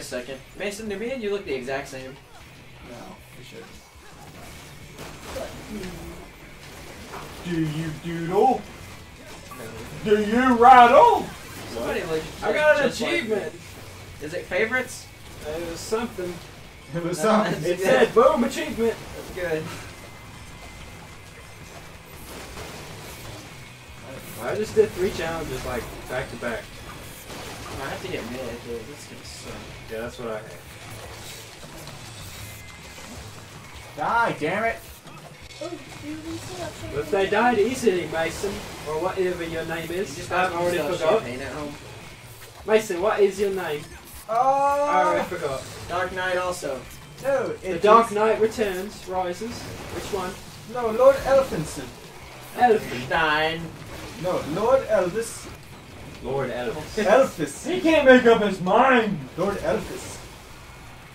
a second. Mason, did we hit you look the exact same? No, we shouldn't. Do you doodle? No. Do you rattle? Somebody like, I got an achievement! Like is it favorites? It was something. It was something. It said, boom, achievement! That's good. I just did 3 challenges, like, back to back. I have to get mid, dude. This is gonna suck. Yeah, that's what I had. Die, damn it! But if they died easily, Mason, or whatever your name is, you I've already forgot. At home. Mason, what is your name? Oh! I already forgot. Dark Knight also. No, it's... The Dark Knight Returns, Rises. Which one? No, Lord Elphinson. Elphinstein. No, Lord Elvis. Lord Elvis. Elvis. He can't make up his mind. Lord Elvis.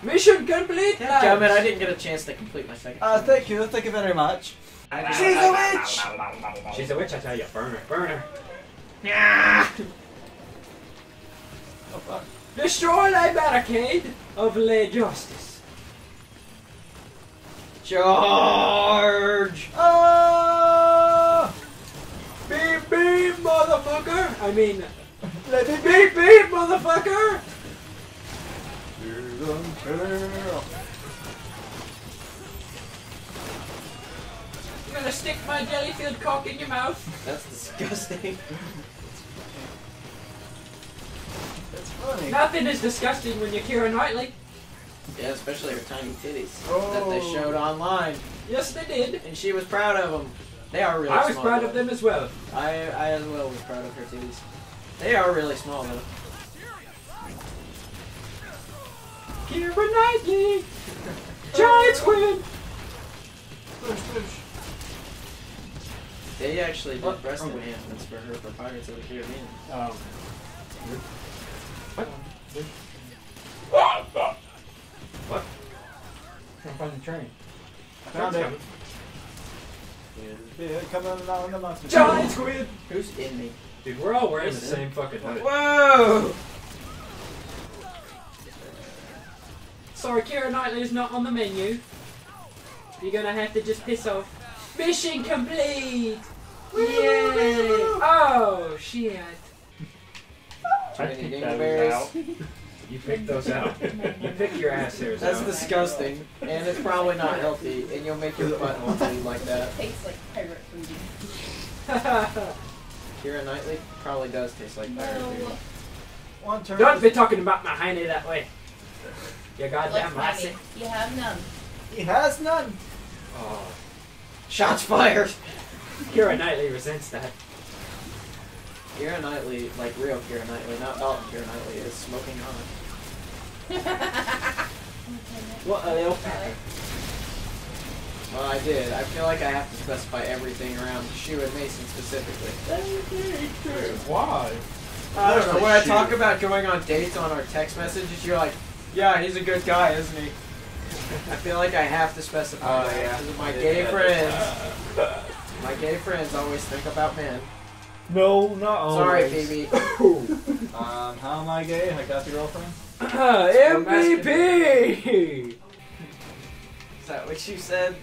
Mission complete. Damn it! I didn't get a chance to complete my second. Thank you. Thank you very much. She's a witch. She's a witch. I tell you, burn her. Burn her. Yeah. Oh fuck! Destroy the barricade of lay justice. Charge! Beep beep, motherfucker! I mean, let me beep beep, motherfucker! I'm gonna stick my jelly-filled cock in your mouth. That's disgusting. That's funny. Nothing is disgusting when you're Keira Knightley. Yeah, especially her tiny titties that they showed online. Yes, they did. And she was proud of them. They are really small. I was proud of them as well. I as well was proud of her titties. They are really small though. Keira Knightley! Giants win! Push, push. They actually did breast enhancements for her for Pirates of the Caribbean. Oh. What? What? I'm trying to find the train. I found it. Yeah, come on the monster. Giant squid! Who's in me? Dude, we're all wearing the same fucking hood. Whoa! Sorry, Keira Knightley is not on the menu. You're gonna have to just piss off. Mission complete! Yay! Oh, shit. I picked those out. You picked those out. You pick your ass hairs out. That's disgusting, and it's probably not healthy, and you'll make your butt want to eat like that. It tastes like pirate food. Keira Knightley probably does taste like pirate food. One turn. Don't be talking about my honey that way. You goddamn massive. You have none. He has none. Oh. Shots fired. Keira Knightley resents that. Keira Knightley, like real Keira Knightley, not Dalton Keira Knightley, is smoking on. What a little packer. Well, I did. I feel like I have to specify everything around Shu and Mason specifically. Why? I don't know. When I talk about going on dates on our text messages, you're like, yeah, he's a good guy, isn't he? I feel like I have to specify. Oh, yeah. My gay friends. My gay friends always think about men. No, not always. Sorry, Phoebe. How am I gay? I got the girlfriend? MVP! Is that what you said?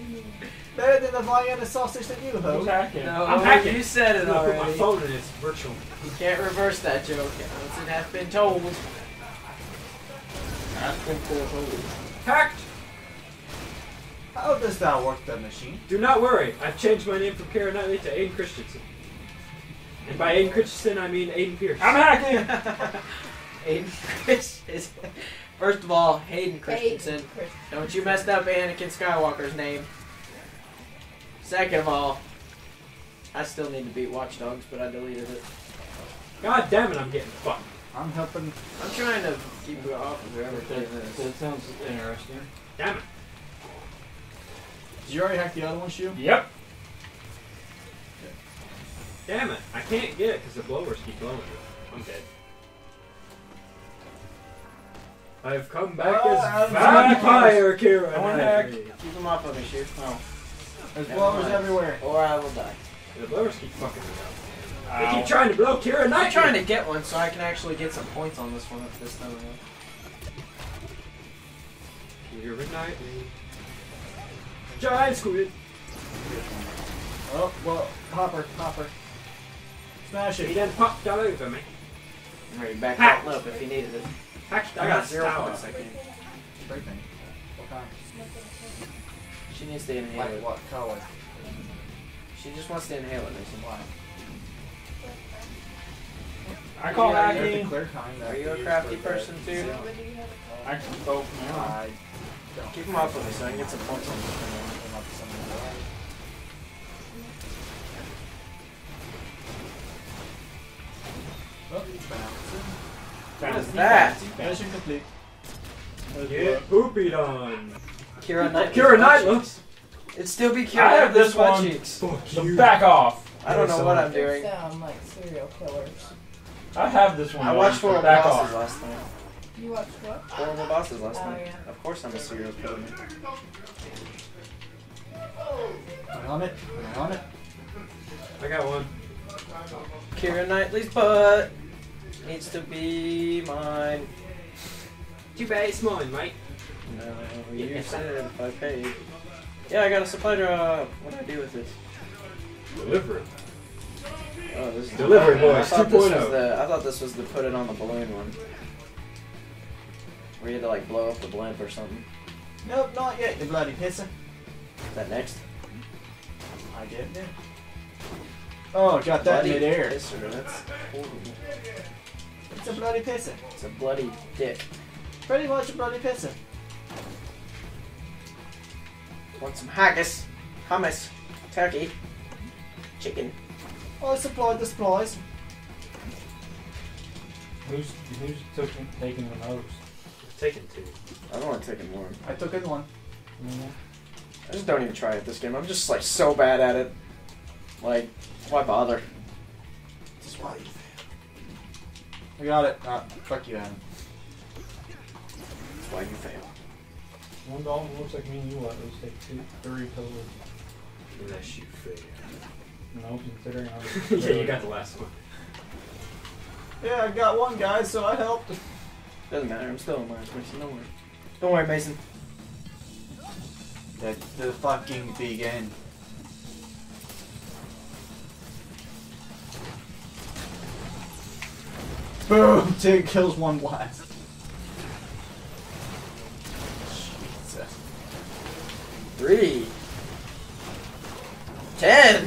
Better than the Vienna sausage that you hope. No, I'm hacking. You said it already. My phone in it's virtual. You can't reverse that joke. It has been told. Hacked! How does that work, the machine? Do not worry, I've changed my name from Keira Knightley to Hayden Christensen. And by Hayden Christensen, I mean Hayden Pierce. I'm hacking! Hayden Christensen. First of all, Hayden Christensen. Hayden Christensen. Don't you mess up Anakin Skywalker's name. Second of all, I still need to beat Watch Dogs, but I deleted it. God damn it, I'm getting fucked. I'm helping. I'm trying to keep it off of everything. That sounds interesting. Damn it! Did you already hack the other one, Shu? Yep. Okay. Damn it! I can't get it because the blowers keep blowing. I'm dead. I've come back as vampire, Keira. I want to hack. Keep them off of me, Shu. Oh. There's blowers everywhere, or I will die. The blowers keep fucking me up. They keep trying to blow Keira Knightley. I'm trying to get one so I can actually get some points on this one if this time around. Keira Knightley. Giant squid! Oh, well, hopper. Smash it. He done popped all over me. Alright, back that up if you needed it. Actually, I got 0 points, I think. Spray paint. What kind? She needs to inhale it. What color? She just wants to inhale it, Mason. Why? I call hacking. Are you a crafty person too? Yeah. I can both now. Keep him off of me so I can get some points on this. What is that? Mission complete. Get poopied on. Keira Knightley. It'd still be Keira. I have this one. So back off. I don't know what I'm doing. Sound like serial killers. I have this one. I watched Horrible Bosses last night. You watched what? Horrible Bosses last night. Yeah. Of course I'm a serial killer. I'm on it. I got one. Keira Knightley's butt needs to be mine. Too bad it's mine, mate. No, you said I paid. Yeah, I got a supply drop. What do I do with this? Deliver it. Oh, this is Delivery Boys 2.0. I thought this was the put it on the balloon one. Where you had to like blow up the blimp or something. Nope, not yet, you bloody pisser. Is that next? I did, yeah. Oh, got that bloody mid-air. Pisser, that's horrible. It's a bloody pisser. It's a bloody dick. Pretty much a bloody pisser. Want some haggis, hummus, turkey, chicken. I supplied the supplies. Who's taking the most? I've taken two. I don't want to take one. I took in one. I just don't even try it this game. I'm just like so bad at it. Like, why bother? Just why you fail. I got it. Fuck you, Adam. That's why you fail. $1 looks like me and you want to take 2, 3 pills. Unless you fail. No, considering I was. Yeah, you got the last one. Yeah, I got one, guys, so I helped. Doesn't matter, I'm still in mine, Mason, don't worry. Don't worry, Mason. Let the fucking begin. Boom! 2 kills, 1 blast. Jesus. 3. 10!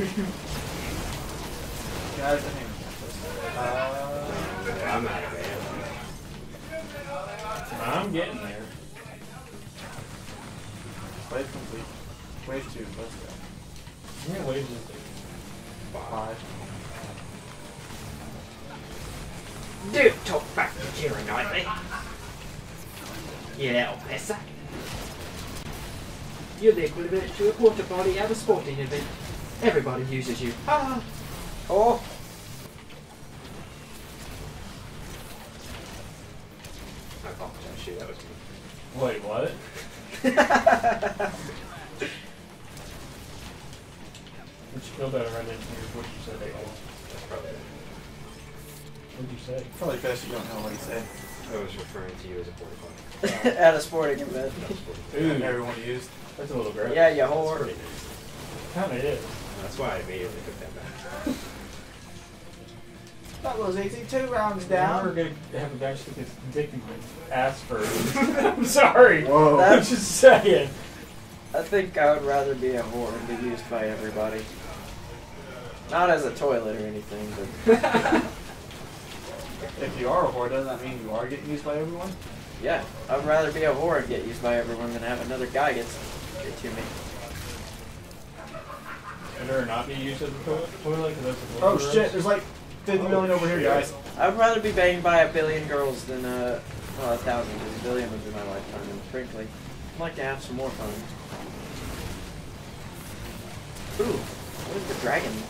Guys, I think I'm out of it. I'm getting there. Wave complete. Wave 2, let's go. How many waves is there? 5. Dude, talk back to Keira Knightley. You little pisser. Your liquid event to a quarter body at a sporting event. Everybody uses you. Ah! Oh! I can't shoot, that was me. Wait, what? Would you feel better right into what you said? That's probably it. What did you say? Probably best you don't know what he said. I was referring to you as a porta potty. At a sporting event. Ooh, everyone used. That's a little gross. Yeah, you whore. Kind of is. That's why I immediately took that back. That was easy. 2 rounds down. We're going to have a guy stick his dick in my ass first. I'm sorry. Whoa. I'm just saying. I think I would rather be a whore and be used by everybody. Not as a toilet or anything, but... If you are a whore, doesn't that mean you are getting used by everyone? Yeah. I'd rather be a whore and get used by everyone than have another guy get to me. Or not be used as a toilet because that's a oh shit, room. There's like 50 million over here, guys. I'd rather be banged by a billion girls than well, 1,000, because a billion would be my lifetime, and frankly, I'd like to have some more fun. Ooh, where's the dragon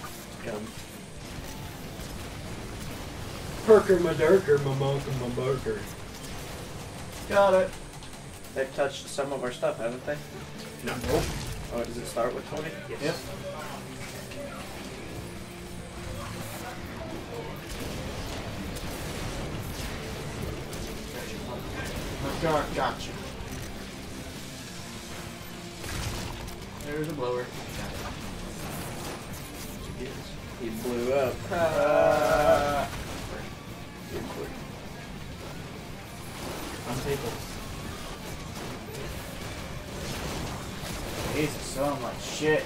come? Perker my durker, my monk and my burker. Got it. They've touched some of our stuff, haven't they? No. Nope. Oh, does it start with 20? Yes. Yep. Gotcha. There's a blower. He blew up. On table. He's so much shit.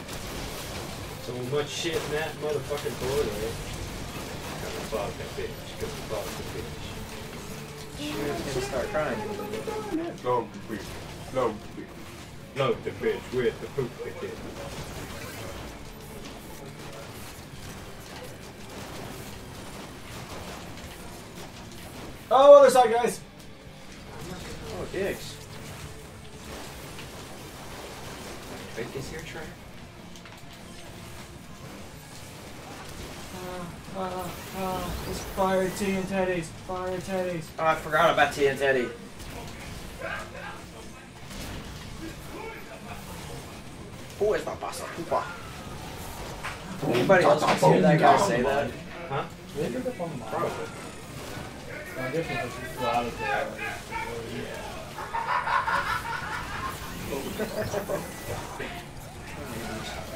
So much shit in that motherfucking blower. Got the fuck that bitch. Got the fuck that bitch. She's gonna start crying a little bit. Load the bitch. Load the bitch. Load the bitch with the poop again. Oh, other side, guys! Oh, dicks. Trick is here, Trey? It's fire T and Teddy's. Fire Teddy's. Oh, I forgot about T and Teddy. Who is my boss? Anybody else hear that guy say that? Huh? Probably.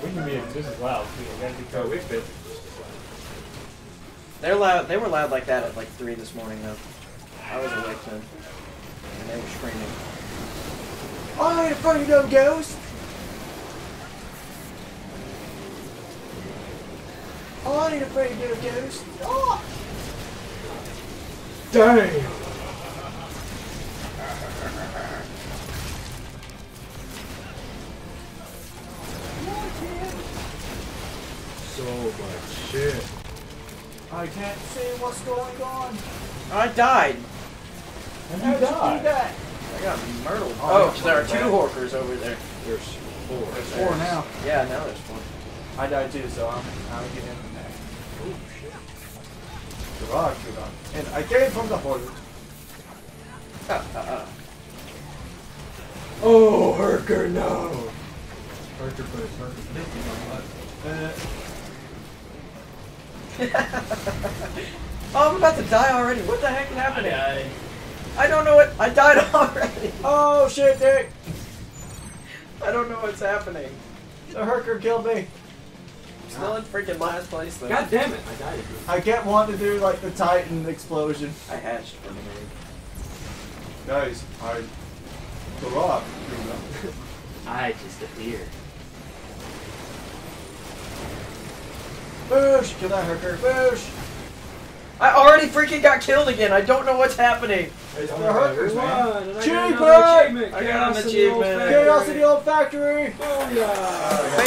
We can be just as loud. They're loud. They were loud like that at like 3 this morning though. I was awake then, and they were screaming. I ain't fucking no ghost. Oh, I ain't afraid of no ghost. Oh. Damn! So much shit. I can't see what's going on. I died. And you died. I got murdered. Oh, there are 2 horkers over there. There's 4. There's 4 now. Yeah, now there's 4. I died too, so I'm getting in the neck. Oh, shit. And I came from the hole. Oh, Herker, no! Herker put his Herker. Oh, I'm about to die already. What the heck happened? I don't know what. I died already. Oh, shit, Dick. I don't know what's happening. The Herker killed me. Still in freaking last place though. God damn it! I died. I can't want to do like the Titan explosion. I hatched for the name. Guys, the rock. I just appeared. Boosh! Kill that Herker. Boosh! I already freaking got killed again. I don't know what's happening. It's the Herkers, man. Achievement! I got an achievement. Chaos in the old factory. Oh yeah.